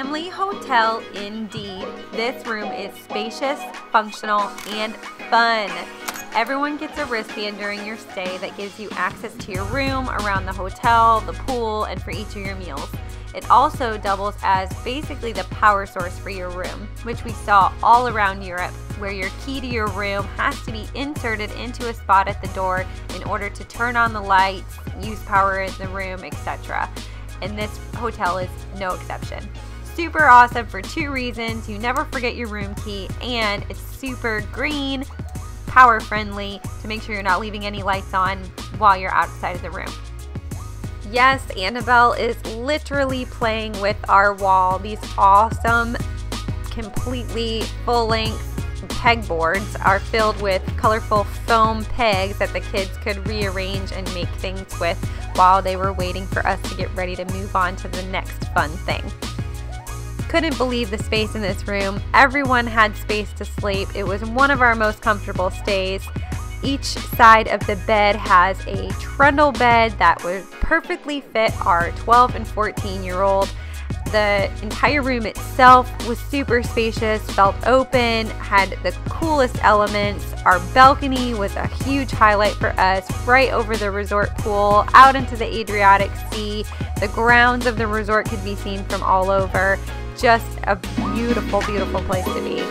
family hotel indeed. This room is spacious, functional, and fun. Everyone gets a wristband during your stay that gives you access to your room, around the hotel, the pool, and for each of your meals. It also doubles as basically the power source for your room, which we saw all around Europe, where your key to your room has to be inserted into a spot at the door in order to turn on the lights, use power in the room, etc. And this hotel is no exception. Super awesome for two reasons. You never forget your room key, and it's super green, power friendly, to make sure you're not leaving any lights on while you're outside of the room. Yes, Annabelle is literally playing with our wall. These awesome, completely full-length pegboards are filled with colorful foam pegs that the kids could rearrange and make things with while they were waiting for us to get ready to move on to the next fun thing. Couldn't believe the space in this room. Everyone had space to sleep. It was one of our most comfortable stays. Each side of the bed has a trundle bed that would perfectly fit our 12 and 14-year-old. The entire room itself was super spacious, felt open, had the coolest elements. Our balcony was a huge highlight for us, right over the resort pool, out into the Adriatic Sea. The grounds of the resort could be seen from all over. Just a beautiful, beautiful place to be.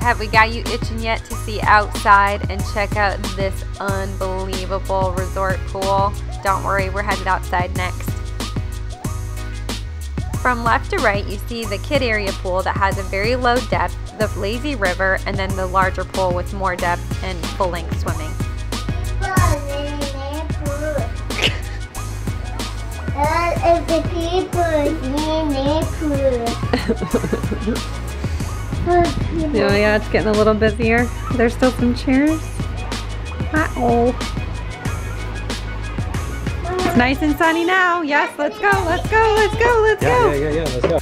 Have we got you itching yet to see outside and check out this unbelievable resort pool? Don't worry, we're headed outside next. From left to right, you see the kid area pool that has a very low depth, the lazy river, and then the larger pool with more depth and full-length swimming. Oh yeah, it's getting a little busier. There's still some chairs. Uh-oh. It's nice and sunny now. Yes, let's go, let's go, let's go, let's go. Yeah, let's go.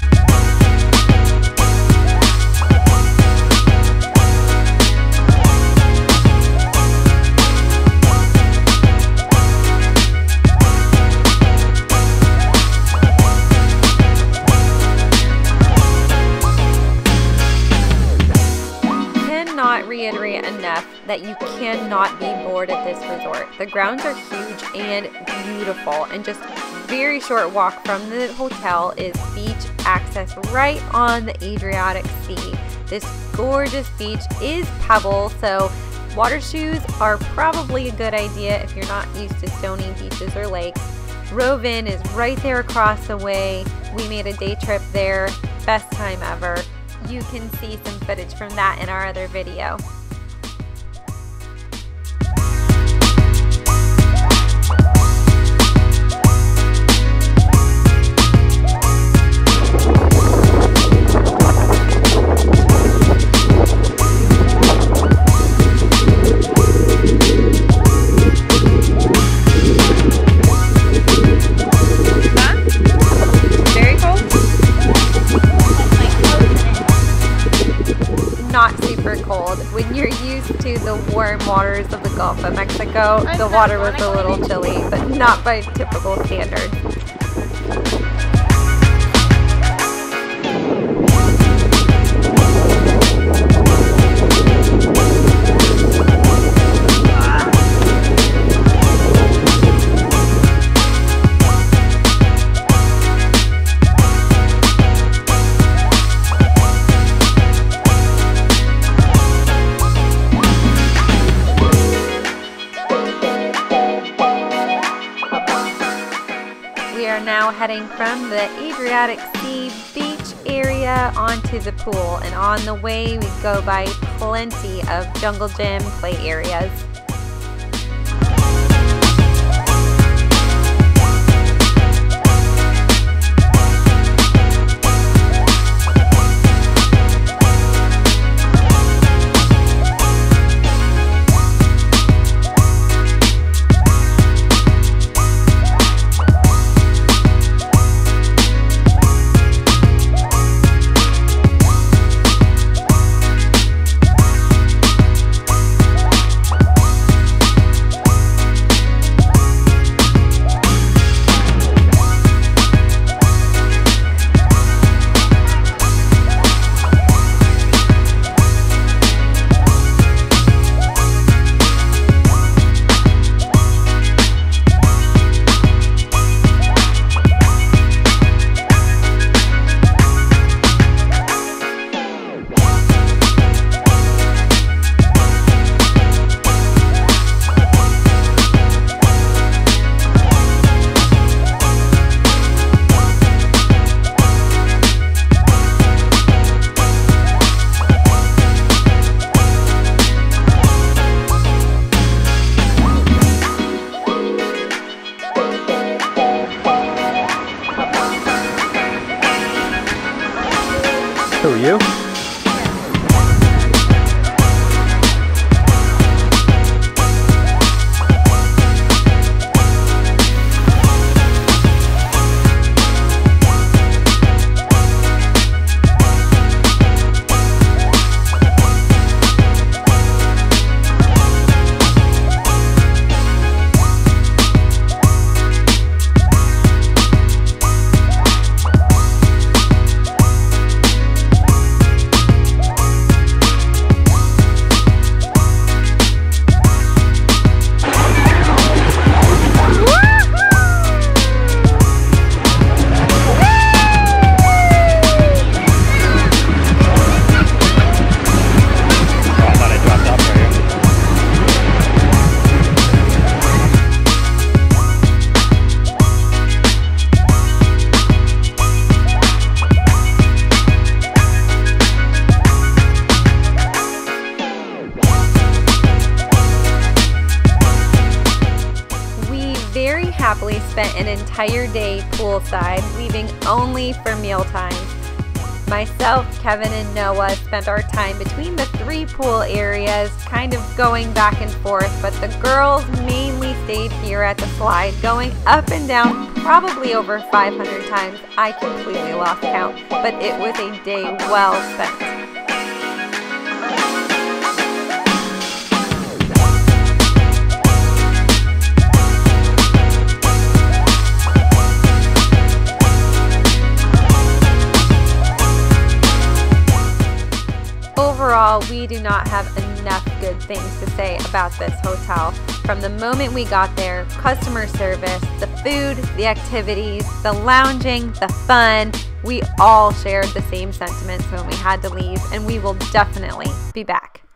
Reiterate enough that you cannot be bored at this resort. The grounds are huge and beautiful, and just very short walk from the hotel is beach access right on the Adriatic Sea. This gorgeous beach is pebble, so water shoes are probably a good idea if you're not used to stony beaches or lakes. Rovinj is right there across the way. We made a day trip there, best time ever. You can see some footage from that in our other video. When you're used to the warm waters of the Gulf of Mexico, the water was a little chilly, but not by typical standards. Now heading from the Adriatic Sea beach area onto the pool, and on the way we go by plenty of jungle gym play areas. Who are you? Happily spent an entire day poolside, leaving only for mealtime. Myself, Kevin, and Noah spent our time between the three pool areas, kind of going back and forth, but the girls mainly stayed here at the slide, going up and down probably over 500 times. I completely lost count, but it was a day well spent. Overall, we do not have enough good things to say about this hotel. From the moment we got there, customer service, the food, the activities, the lounging, the fun, we all shared the same sentiments when we had to leave, and we will definitely be back.